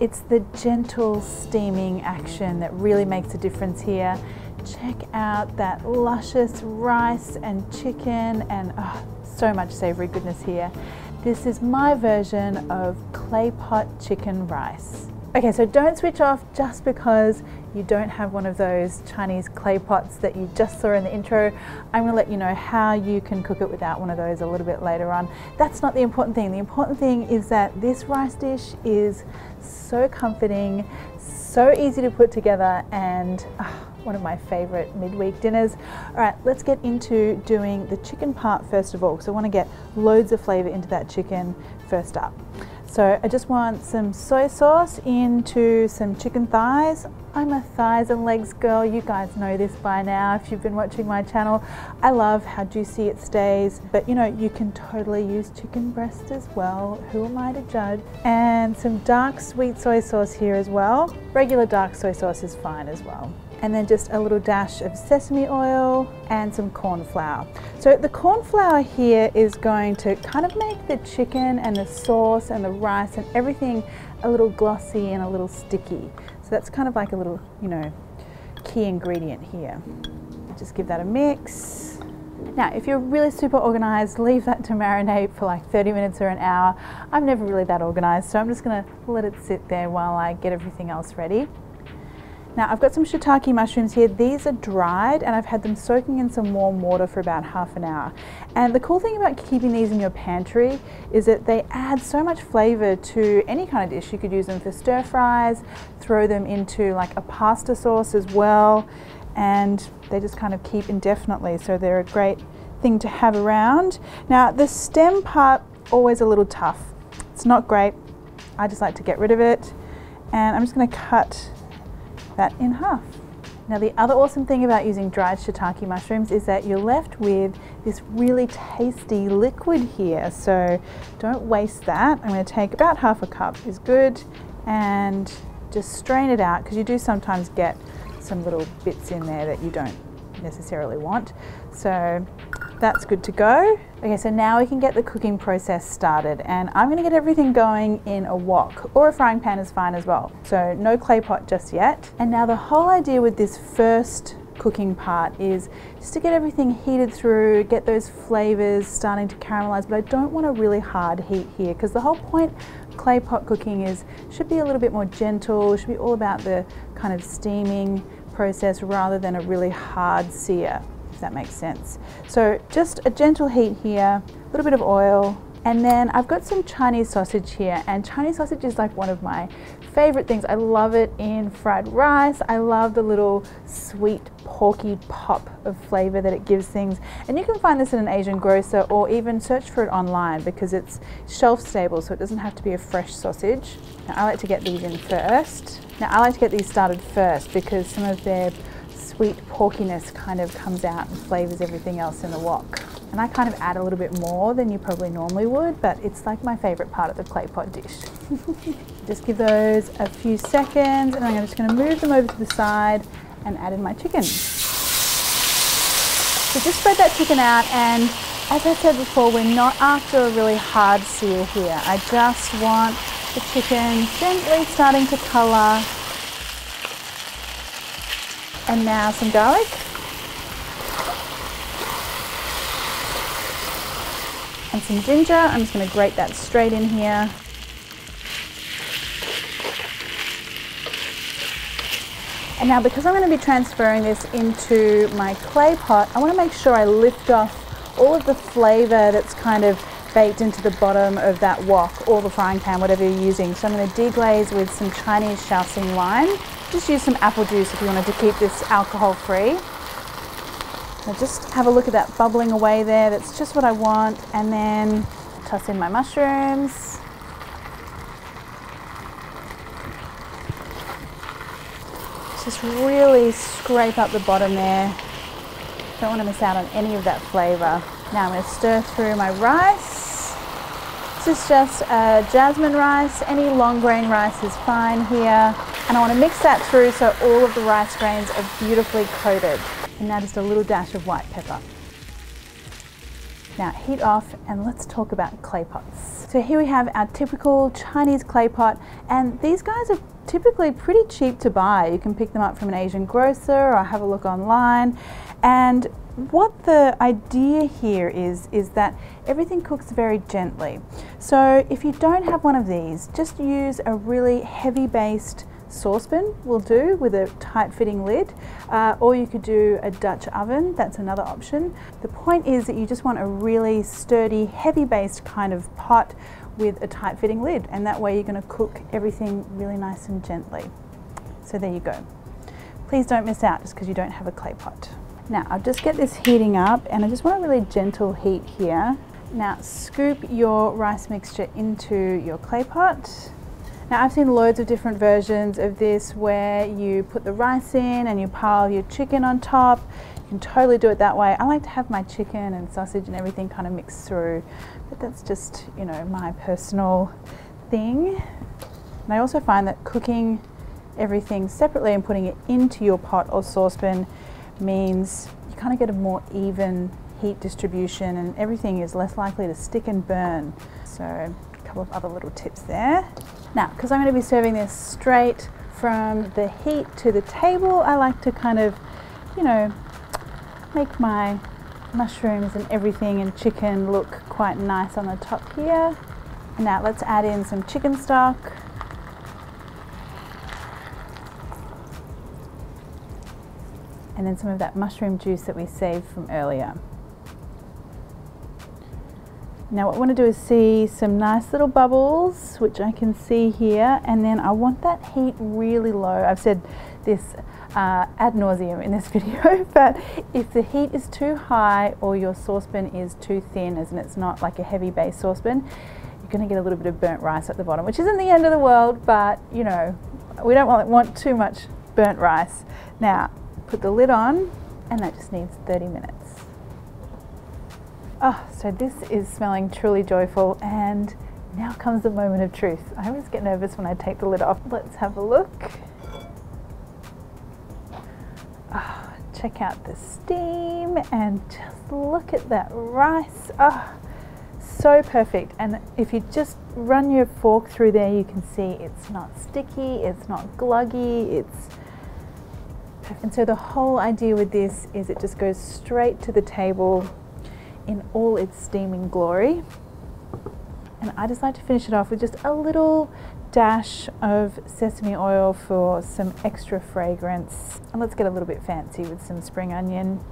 It's the gentle steaming action that really makes a difference here. Check out that luscious rice and chicken and so much savoury goodness here. This is my version of clay pot chicken rice. Okay, so don't switch off just because you don't have one of those Chinese clay pots that you just saw in the intro. I'm going to let you know how you can cook it without one of those a little bit later on. That's not the important thing. The important thing is that this rice dish is so comforting, so easy to put together, and one of my favorite midweek dinners. All right, let's get into doing the chicken part first of all, because I want to get loads of flavor into that chicken first up. So I just want some soy sauce into some chicken thighs. I'm a thighs and legs girl. You guys know this by now if you've been watching my channel. I love how juicy it stays, but you know, you can totally use chicken breast as well. Who am I to judge? And some dark sweet soy sauce here as well. Regular dark soy sauce is fine as well. And then just a little dash of sesame oil and some corn flour. So the corn flour here is going to kind of make the chicken and the sauce and the rice and everything a little glossy and a little sticky. So that's kind of like a little, you know, key ingredient here. Just give that a mix. Now, if you're really super organized, leave that to marinate for like 30 minutes or an hour. I'm never really that organized, so I'm just gonna let it sit there while I get everything else ready. Now I've got some shiitake mushrooms here. These are dried and I've had them soaking in some warm water for about half an hour. And the cool thing about keeping these in your pantry is that they add so much flavor to any kind of dish. You could use them for stir fries, throw them into like a pasta sauce as well, and they just kind of keep indefinitely. So they're a great thing to have around. Now the stem part, always a little tough. It's not great. I just like to get rid of it. And I'm just gonna cut that in half. Now the other awesome thing about using dried shiitake mushrooms is that you're left with this really tasty liquid here, so don't waste that. I'm going to take about half a cup is good and just strain it out, because you do sometimes get some little bits in there that you don't necessarily want. So that's good to go. Okay, so now we can get the cooking process started, and I'm going to get everything going in a wok, or a frying pan is fine as well. So no clay pot just yet. And now the whole idea with this first cooking part is just to get everything heated through, get those flavors starting to caramelize, but I don't want a really hard heat here, because the whole point of clay pot cooking is should be a little bit more gentle, should be all about the kind of steaming process rather than a really hard sear, if that makes sense. So just a gentle heat here, a little bit of oil, and then I've got some Chinese sausage here, and Chinese sausage is like one of my favorite things. I love it in fried rice. I love the little sweet porky pop of flavor that it gives things, and you can find this in an Asian grocer or even search for it online, because it's shelf stable, so it doesn't have to be a fresh sausage. Now I like to get these in first. Now I like to get these started first because some of their sweet porkiness kind of comes out and flavors everything else in the wok. And I kind of add a little bit more than you probably normally would, but it's like my favorite part of the clay pot dish. Just give those a few seconds, and I'm just going to move them over to the side and add in my chicken. So just spread that chicken out, and as I said before, we're not after a really hard sear here. I just want the chicken gently starting to color. And now some garlic. And some ginger. I'm just going to grate that straight in here. And now because I'm going to be transferring this into my clay pot, I want to make sure I lift off all of the flavor that's kind of baked into the bottom of that wok or the frying pan, whatever you're using. So I'm going to deglaze with some Chinese Shaoxing wine. Just use some apple juice if you wanted to keep this alcohol free. Now just have a look at that bubbling away there. That's just what I want. And then toss in my mushrooms. Just really scrape up the bottom there. Don't want to miss out on any of that flavor. Now I'm going to stir through my rice. This is just jasmine rice. Any long grain rice is fine here. And I want to mix that through so all of the rice grains are beautifully coated. And now just a little dash of white pepper. Now heat off and let's talk about clay pots. So here we have our typical Chinese clay pot, and these guys are typically pretty cheap to buy. You can pick them up from an Asian grocer or have a look online. And what the idea here is that everything cooks very gently. So if you don't have one of these, just use a really heavy based saucepan will do with a tight-fitting lid, or you could do a Dutch oven, that's another option. The point is that you just want a really sturdy, heavy-based kind of pot with a tight-fitting lid, and that way you're going to cook everything really nice and gently. So there you go. Please don't miss out just because you don't have a clay pot. Now I'll just get this heating up, and I just want a really gentle heat here. Now scoop your rice mixture into your clay pot. Now I've seen loads of different versions of this where you put the rice in and you pile your chicken on top. You can totally do it that way. I like to have my chicken and sausage and everything kind of mixed through, but that's just, you know, my personal thing. And I also find that cooking everything separately and putting it into your pot or saucepan means you kind of get a more even heat distribution and everything is less likely to stick and burn. So a couple of other little tips there. Now, because I'm going to be serving this straight from the heat to the table, I like to kind of, you know, make my mushrooms and everything and chicken look quite nice on the top here. Now let's add in some chicken stock. And then some of that mushroom juice that we saved from earlier. Now what I want to do is see some nice little bubbles, which I can see here, and then I want that heat really low. I've said this ad nauseum in this video, but if the heat is too high or your saucepan is too thin, as in it's not like a heavy base saucepan, you're going to get a little bit of burnt rice at the bottom, which isn't the end of the world, but you know, we don't want too much burnt rice. Now put the lid on, and that just needs 30 minutes. Oh, so this is smelling truly joyful, and now comes the moment of truth. I always get nervous when I take the lid off. Let's have a look. Oh, check out the steam and just look at that rice. Oh, so perfect. And if you just run your fork through there, you can see it's not sticky, it's not gluggy, it's perfect. And so the whole idea with this is it just goes straight to the table in all its steaming glory. And I just like to finish it off with just a little dash of sesame oil for some extra fragrance. And let's get a little bit fancy with some spring onion.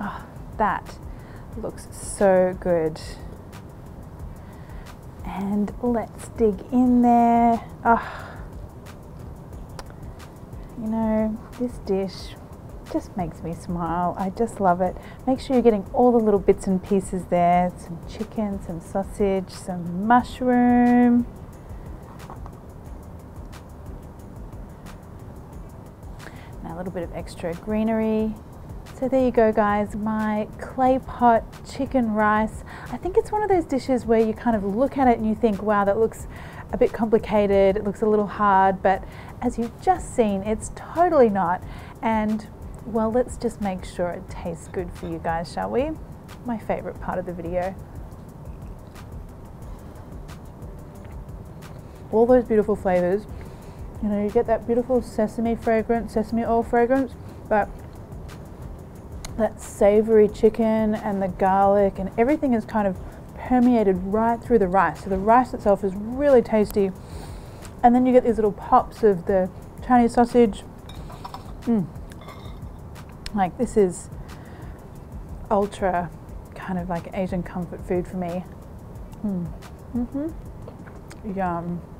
Oh, that looks so good. And let's dig in there. Oh, you know, this dish just makes me smile. I just love it. Make sure you're getting all the little bits and pieces there. Some chicken, some sausage, some mushroom. Now a little bit of extra greenery. So there you go guys, my clay pot chicken rice. I think it's one of those dishes where you kind of look at it and you think, wow, that looks a bit complicated, it looks a little hard, but as you've just seen, it's totally not. And well, let's just make sure it tastes good for you guys, shall we? My favorite part of the video. All those beautiful flavors. You know, you get that beautiful sesame fragrance, sesame oil fragrance, but that savory chicken and the garlic and everything is kind of permeated right through the rice. So the rice itself is really tasty. And then you get these little pops of the Chinese sausage. Like, this is ultra kind of like Asian comfort food for me. Yum.